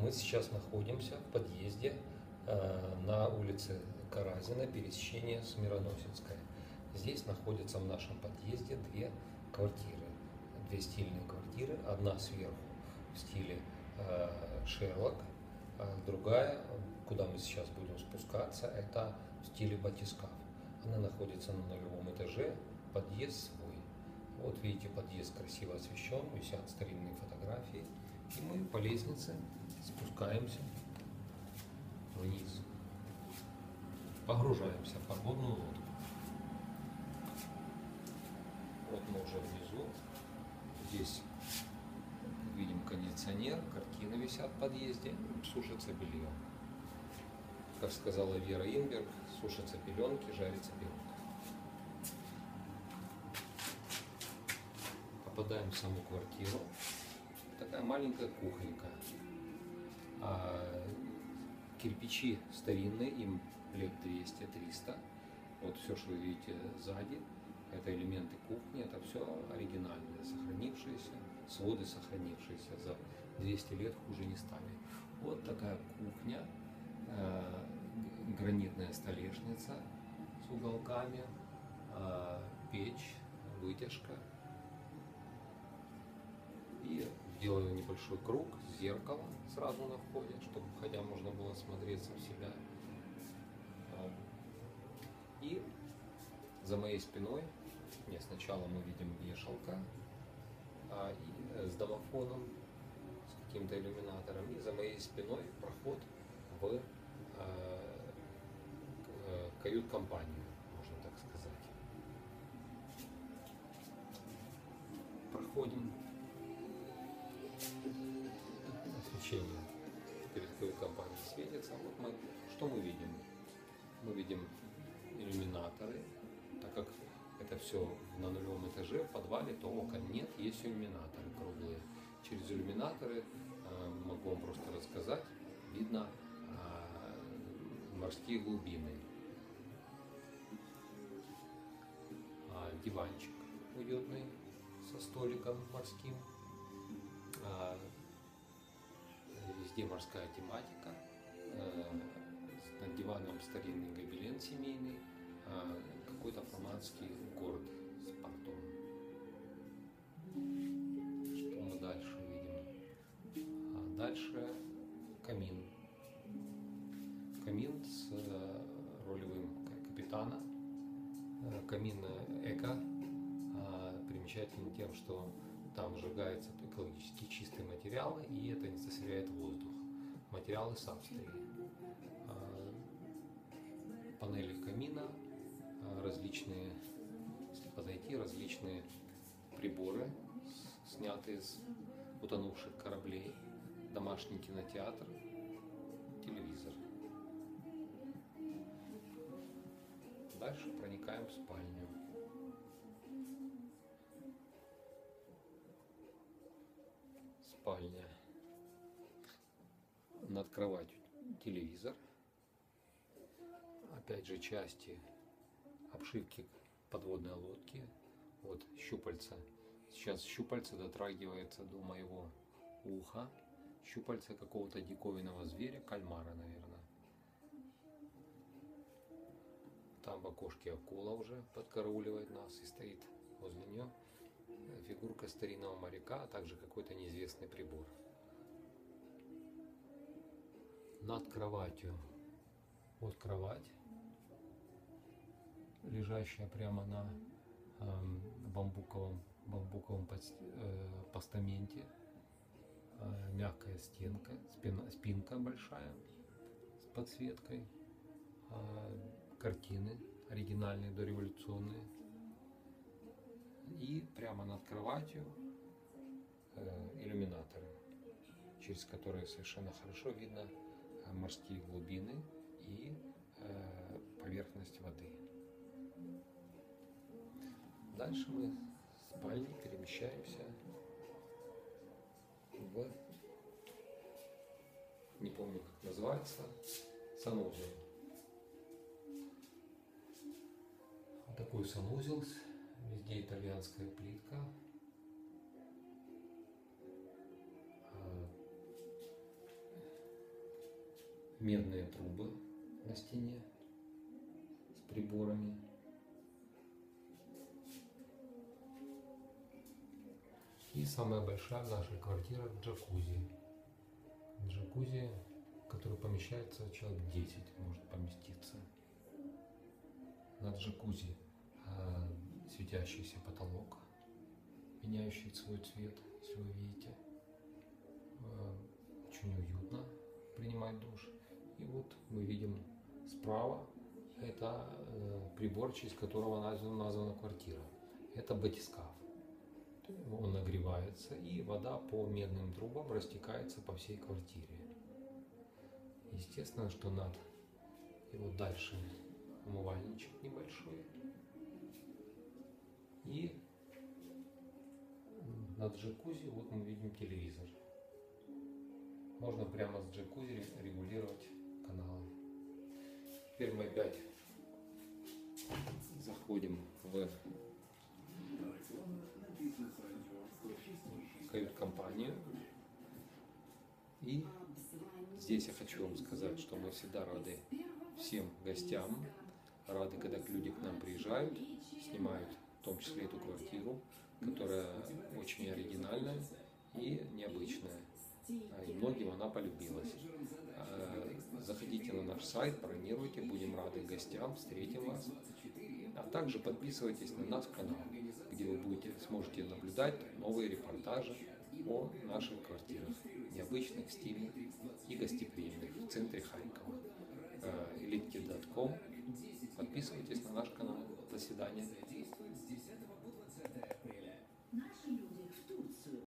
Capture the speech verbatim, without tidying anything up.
Мы сейчас находимся в подъезде на улице Каразина, пересечение с Мироносицкой. Здесь находятся в нашем подъезде две квартиры, две стильные квартиры. Одна сверху в стиле шерлок, другая, куда мы сейчас будем спускаться, это в стиле батискаф. Она находится на нулевом этаже, подъезд свой. Вот видите, подъезд красиво освещен, висят старинные фотографии. И мы по лестнице спускаемся вниз. Погружаемся в подводную лодку. Вот мы уже внизу. Здесь видим кондиционер, картины висят в подъезде, сушится белье. Как сказала Вера Инберг, сушатся пеленки, жарится пеленка. Попадаем в саму квартиру. Такая маленькая кухонька. А кирпичи старинные, им лет двести-триста. Вот все, что вы видите сзади, это элементы кухни, это все оригинальное, сохранившиеся, своды сохранившиеся за двести лет хуже не стали. Вот такая кухня, гранитная столешница с уголками, печь, вытяжка. И делаю небольшой круг, зеркало сразу на входе, чтобы хотя можно было смотреться в себя. И за моей спиной, не, сначала мы видим вешалка а, и, с домофоном, с каким-то иллюминатором, и за моей спиной проход в а, кают-компанию, можно так сказать. Проходим. Освещение перед кают-компанией светится. Вот мы, что мы видим? Мы видим иллюминаторы, так как это все на нулевом этаже, в подвале, то окон нет, есть иллюминаторы круглые. Через иллюминаторы, э, могу вам просто рассказать, видно э, морские глубины. Э, диванчик уютный со столиком морским. Э, везде морская тематика. Э, Над диваном старинный гобелен семейный, какой-то фламандский город с портом. Что мы дальше видим? А дальше камин. Камин с ролевым капитана. Камин эко. Примечателен тем, что там сжигаются экологически чистые материалы, и это не засоряет воздух. Материалы с Австрии. Панели камина, различные, если подойти, различные приборы, снятые с утонувших кораблей, домашний кинотеатр, телевизор. Дальше проникаем в спальню. Спальня. Над кроватью телевизор. Опять же, части обшивки подводной лодки. Вот щупальца. Сейчас щупальца дотрагивается до моего уха. Щупальца какого-то диковинного зверя, кальмара, наверное. Там в окошке акула уже подкарауливает нас и стоит возле нее фигурка старинного моряка, а также какой-то неизвестный прибор. Над кроватью. Вот кровать, лежащая прямо на э, бамбуковом, бамбуковом пост, э, постаменте, э, мягкая стенка, спина, спинка большая с подсветкой, э, картины оригинальные, дореволюционные. И прямо над кроватью э, иллюминаторы, через которые совершенно хорошо видно морские глубины и э, поверхность воды. Дальше мы с спальни перемещаемся в, не помню как называется, санузел. Вот такой санузел, везде итальянская плитка. медные трубы на стене с приборами. И самая большая наша квартира в джакузи. Джакузи, в которой помещается человек десять, может поместиться. На джакузи э, светящийся потолок, меняющий свой цвет, если вы видите. Э, очень уютно принимать душ. И вот мы видим справа, это э, прибор, через которого названа, названа квартира. Это батискаф. Он нагревается, и вода по медным трубам растекается по всей квартире. Естественно, что над и вот дальше умывальничек небольшой. И над джакузи вот мы видим телевизор. Можно прямо с джакузи регулировать каналы. Теперь мы опять заходим в кают-компанию. И здесь я хочу вам сказать, что мы всегда рады всем гостям, рады, когда люди к нам приезжают, снимают в том числе эту квартиру, которая очень оригинальная и необычная. И многим она полюбилась. Заходите на наш сайт, бронируйте, будем рады гостям, встретим вас. А также подписывайтесь на наш канал, где вы будете, сможете наблюдать новые репортажи о наших квартирах, необычных, стильных и гостеприимных в центре Харькова. элитки точка ком. Подписывайтесь на наш канал. До свидания.